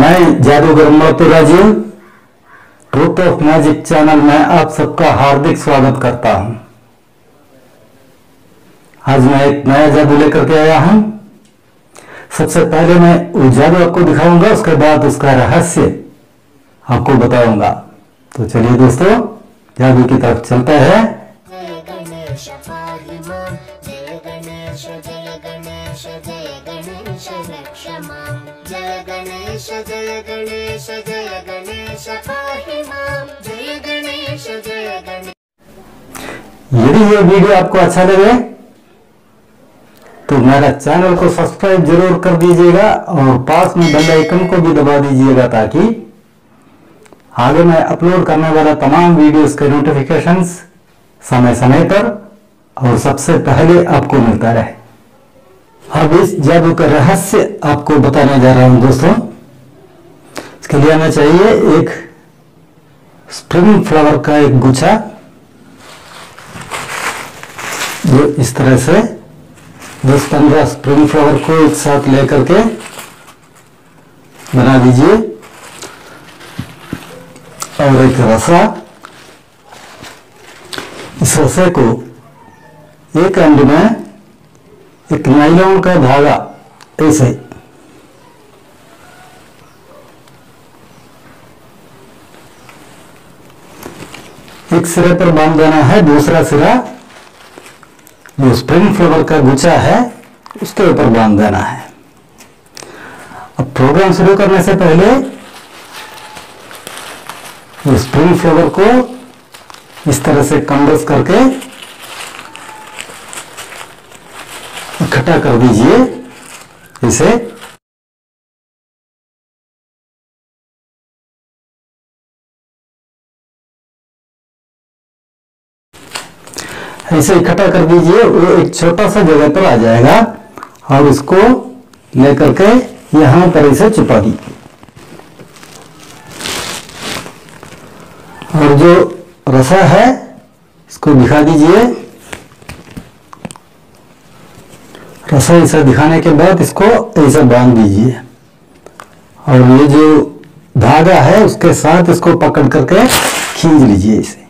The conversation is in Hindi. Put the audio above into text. मैं जादूगर उम्मलतूर Rajiv truth of magic channel में आप सबका हार्दिक स्वागत करता हूं। आज मैं एक नया जादू लेकर के आया हूं। सबसे पहले मैं उस जादू आपको दिखाऊंगा, उसके बाद उसका रहस्य आपको बताऊंगा। तो चलिए दोस्तों, जादू की तरफ चलते हैं। यदि ये वीडियो आपको अच्छा लगे तो मेरा चैनल को सब्सक्राइब जरूर कर दीजिएगा और पास में बेल आइकन को भी दबा दीजिएगा, ताकि आगे मैं अपलोड करने वाला तमाम वीडियोस के नोटिफिकेशंस समय समय पर और सबसे पहले आपको मिलता रहे। अब इस जादू का रहस्य आपको बताने जा रहा हूं दोस्तों। इसके लिए हमें चाहिए एक स्प्रिंग फ्लावर का एक गुच्छा, जो इस तरह से 10-15 स्प्रिंग फ्लावर को एक साथ लेकर के बना दीजिए, और एक रसा। इस रसे को एक अंडे में एक नायलॉन का धागा ऐसे एक सिरे पर बांध देना है, दूसरा सिरा जो स्प्रिंग फ्लावर का गुच्छा है उसके ऊपर बांध देना है। अब प्रोग्राम शुरू करने से पहले स्प्रिंग फ्लावर को इस तरह से कंडेंस करके इकट्ठा कर दीजिए। इसे ऐसे इकट्ठा कर दीजिए, वो एक छोटा सा जगह पर आ जाएगा और उसको लेकर के यहां पर इसे छुपा दीजिए। और जो रसा है इसको दिखा दीजिए। रसा ऐसा दिखाने के बाद इसको ऐसा बांध दीजिए, और ये जो धागा है उसके साथ इसको पकड़ करके खींच लीजिए इसे।